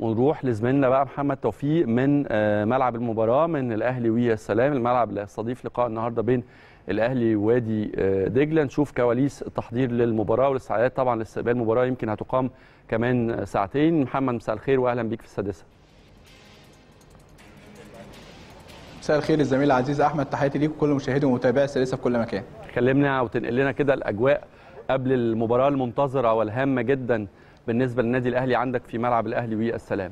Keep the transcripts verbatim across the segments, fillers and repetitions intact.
ونروح لزميلنا بقى محمد توفيق من ملعب المباراه من الاهلي و السلام، الملعب اللي هيستضيف لقاء النهارده بين الاهلي ووادي دجله، نشوف كواليس التحضير للمباراه والاستعداد طبعا لاستقبال المباراه يمكن هتقام كمان ساعتين. محمد مساء الخير واهلا بيك في السادسه. مساء الخير للزميل العزيز احمد، تحياتي ليك وكل مشاهدي ومتابعي السادسه في كل مكان. كلمنا وتنقل لنا كده الاجواء قبل المباراه المنتظره والهامه جدا بالنسبه للنادي الاهلي عندك في ملعب الاهلي والسلام.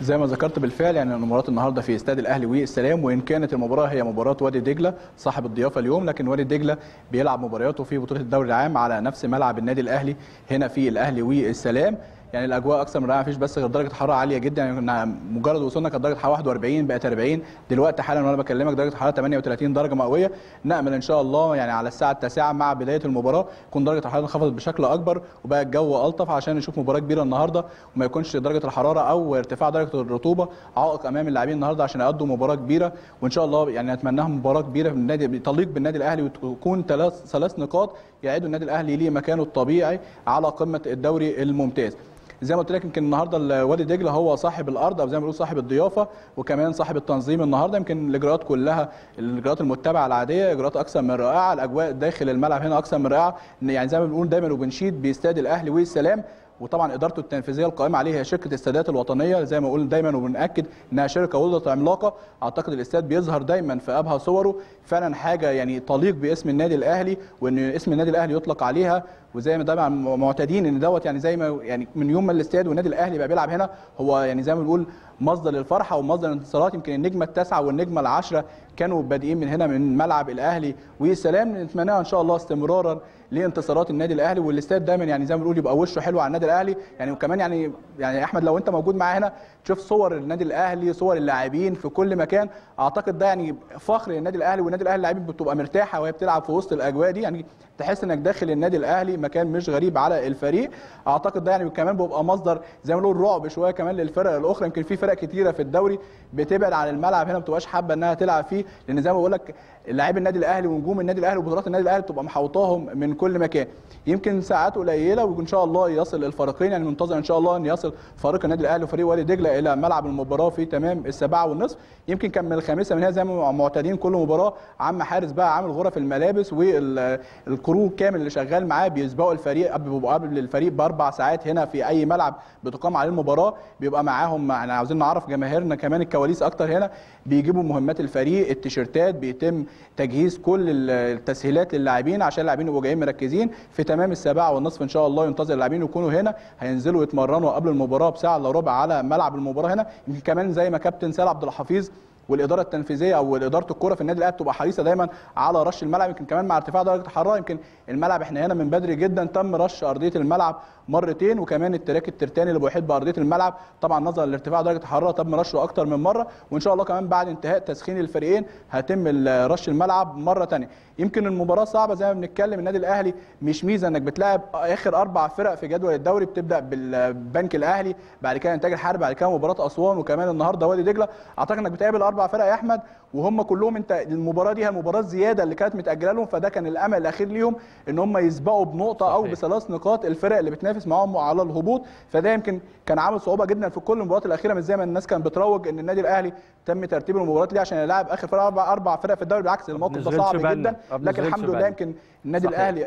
زي ما ذكرت بالفعل يعني مباراه النهارده في استاد الاهلي والسلام، وان كانت المباراه هي مباراه وادي دجله صاحب الضيافه اليوم، لكن وادي دجله بيلعب مبارياته في بطوله الدوري العام على نفس ملعب النادي الاهلي هنا في الاهلي والسلام. يعني الاجواء اكثر من رائعه، مفيش بس غير درجه حراره عاليه جدا، يعني مجرد وصولنا كانت درجه حراره واحد وأربعين بقت أربعين دلوقتي حالا وانا بكلمك درجه حراره ثمانية وثلاثين درجه مئويه. نامل ان شاء الله يعني على الساعه التاسعة مع بدايه المباراه تكون درجه الحراره انخفضت بشكل اكبر وبقى الجو الطف عشان نشوف مباراه كبيره النهارده، وما يكونش درجه الحراره او ارتفاع درجه الرطوبه عائق امام اللاعبين النهارده عشان يقضوا مباراه كبيره. وان شاء الله يعني نتمناها مباراه كبيره بالنادي تليق بالنادي الاهلي وتكون ثلاث ثلاث نقاط يعيدوا النادي الاهلي ليه مكانه الطبيعي على قمه الدوري الممتاز. زي ما قلت لك يمكن النهارده وادي دجله هو صاحب الارض او زي ما بيقولوا صاحب الضيافه وكمان صاحب التنظيم النهارده. يمكن الاجراءات كلها الاجراءات المتبعه العاديه اجراءات اكثر من رائعه، الاجواء داخل الملعب هنا اكثر من رائعه، يعني زي ما بنقول دايما وبنشيد باستاد الاهلي والسلام. وطبعا ادارته التنفيذيه القائمه عليها شركه استادات الوطنيه، زي ما اقول دايما وبناكد انها شركه ولدت عملاقه، اعتقد الاستاد بيظهر دايما في ابهى صوره، فعلا حاجه يعني تليق باسم النادي الاهلي وان اسم النادي الاهلي يطلق عليها. وزي ما طبعا معتادين ان دوت يعني زي ما يعني من يوم ما الاستاد والنادي الاهلي بقى بيلعب هنا هو يعني زي ما بنقول مصدر للفرحه ومصدر للانتصارات. يمكن النجمه التاسعه والنجمه العاشره كانوا بادئين من هنا من ملعب الاهلي والسلام، نتمناها ان شاء الله استمرارا لانتصارات النادي الاهلي والاستاد دايما يعني زي ما بنقول يبقى وشه حلو على النادي الاهلي. يعني وكمان يعني يعني احمد لو انت موجود معايا هنا تشوف صور النادي الاهلي صور اللاعبين في كل مكان، اعتقد ده يعني فخر للنادي الاهلي، والنادي الاهلي اللاعبين بتبقى مرتاحه وهي بتلعب في وسط الاجواء دي، يعني تحس انك داخل النادي الاهلي مكان مش غريب على الفريق. اعتقد ده يعني كمان بيبقى مصدر زي ما بنقول رعب شويه كمان للفرق الاخرى. يمكن في فرق كتيره في الدوري بتبعد عن الملعب هنا ما بتبقاش حابه انها تلعب فيه، لان زي ما بقول لك لاعبي النادي الاهلي ونجوم النادي الاهلي وبطولات النادي الاهلي بتبقى محوطاهم من كل مكان. يمكن ساعات قليله وان شاء الله يصل الفريقين، يعني منتظر ان شاء الله ان يصل فريق النادي الاهلي وفريق وادي دجله الى ملعب المباراه في تمام السبعة والنصف. يمكن كان من الخامسه من هنا زي ما معتادين كل مباراه عم حارس بقى عامل غرف الملابس والكرو كامل اللي شغال معاه بيسبقوا الفريق قبل الفريق باربع ساعات هنا في اي ملعب بتقام عليه المباراه، بيبقى معاهم يعني عاوزين نعرف جماهيرنا كمان الكواليس اكتر هنا، بيجيبوا مهمات الفريق التيشيرتات، بيتم تجهيز كل التسهيلات للاعبين عشان اللاعبين يبقوا جايين مركزين في تمام السبعة والنصف. ان شاء الله ينتظر اللاعبين يكونوا هنا، هينزلوا يتمرنوا قبل المباراه بساعه الا ربع على ملعب المباراه هنا. يمكن كمان زي ما كابتن سالم عبد الحفيظ والاداره التنفيذيه او اداره الكره في النادي الاهلي بتبقى حريصه دايما على رش الملعب، يمكن كمان مع ارتفاع درجه الحراره يمكن الملعب احنا هنا من بدري جدا تم رش ارضيه الملعب مرتين، وكمان التراك الترتاني اللي بيحيط بارضيه الملعب طبعا نظرا لارتفاع درجه الحراره تم رشه اكتر من مره، وان شاء الله كمان بعد انتهاء تسخين الفريقين هتم رش الملعب مره ثانيه. يمكن المباراه صعبه زي ما بنتكلم، النادي الاهلي مش ميزه انك بتلاعب اخر اربع فرق في جدول الدوري، بتبدا بالبنك الاهلي بعد كده انتاج الحرب بعد كده مباراه اسوان وكمان النهارده وادي دجله، اعتقد انك بتقابل اربع فرق يا احمد وهم كلهم انت المباراه دي هي المباراه الزياده اللي كانت متاجله لهم، فده كان الامل الاخير ليهم ان هم يسبقوا بنقطه صحيح. او بثلاث نقاط الفرق اللي بتنافس معاهم على الهبوط، فده يمكن كان عامل صعوبه جدا في كل المباريات الاخيره، مش زي ما الناس كانت بتروج ان النادي الاهلي تم ترتيب المباريات ليه عشان يلاعب اخر فرق اربع اربع فرق في الدوري، بالعكس الموقف ده صعب جدا، لكن الحمد لله يمكن النادي صحيح. الاهلي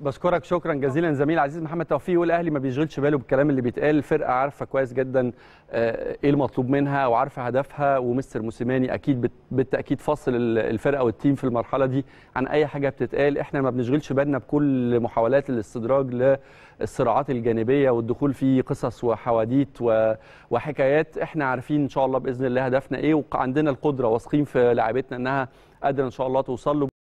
بشكرك شكرا جزيلا زميل عزيز محمد توفيق. والاهلي ما بيشغلش باله بالكلام اللي بيتقال، الفرقه عارفه كويس جدا ايه المطلوب منها وعارفه هدفها، ومستر موسيماني اكيد بالتاكيد فصل الفرقه والتيم في المرحله دي عن اي حاجه بتتقال. احنا ما بنشغلش بالنا بكل محاولات الاستدراج للصراعات الجانبيه والدخول في قصص وحواديت وحكايات، احنا عارفين ان شاء الله باذن الله هدفنا ايه وعندنا القدره واثقين في لاعيبتنا انها قادره ان شاء الله توصل له.